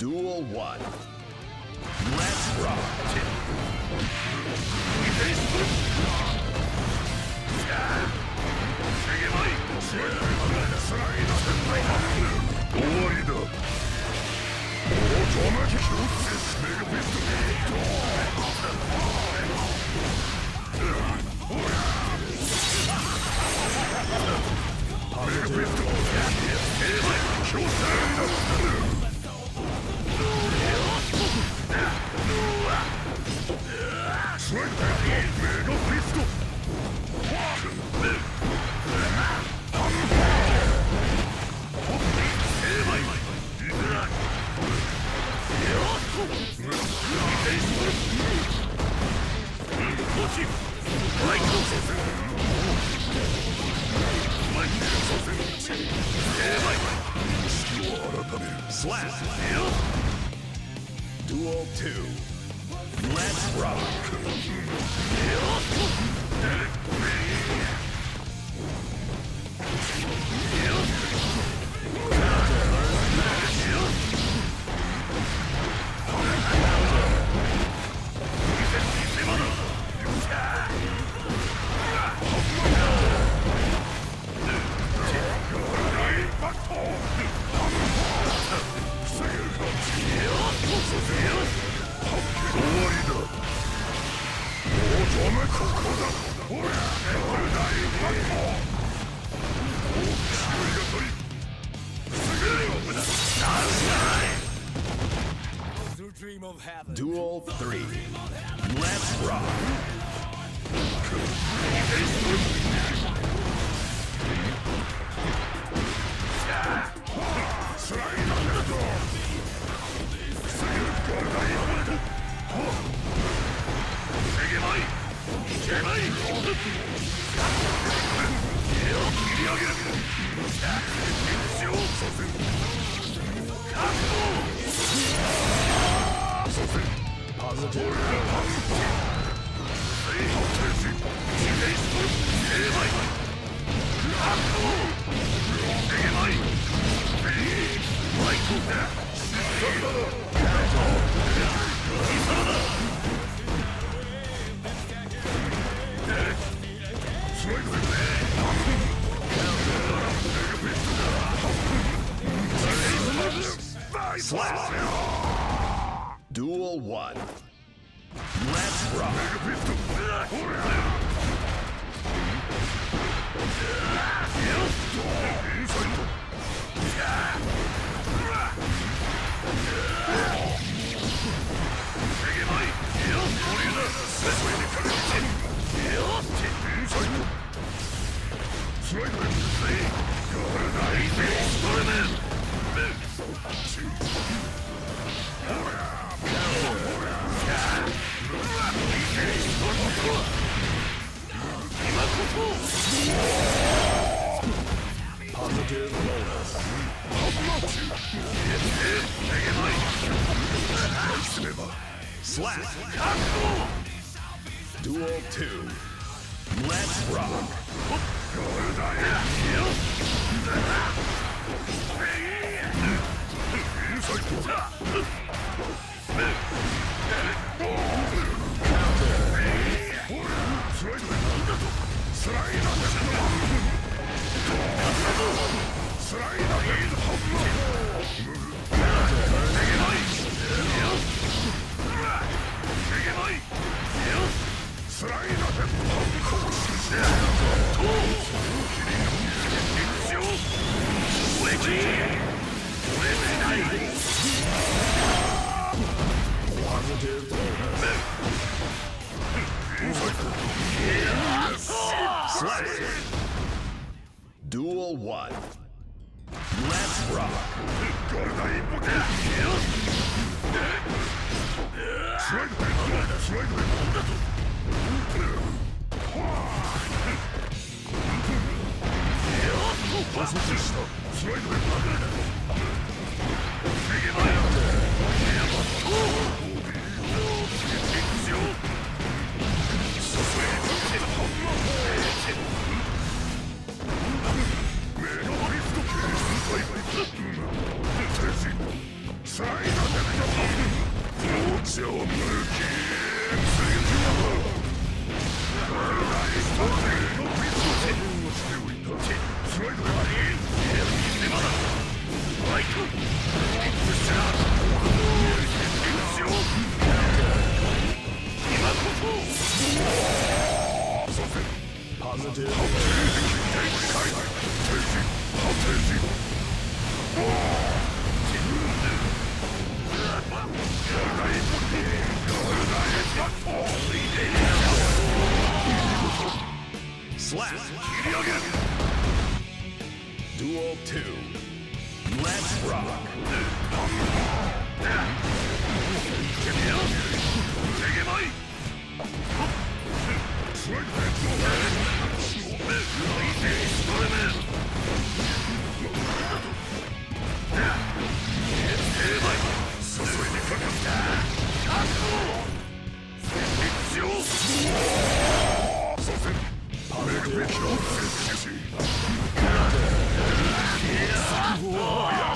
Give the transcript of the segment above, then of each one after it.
Duel 1. Let's rock. Duel 2. Let's rock. Duel 3. Let's rock. Duel 1. Let's rock. Positive bonus. Slash. Duel 2. Let's rock. Duel 1. Let's rock. Sorry. Duel 2. Let's rock.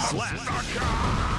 Slash!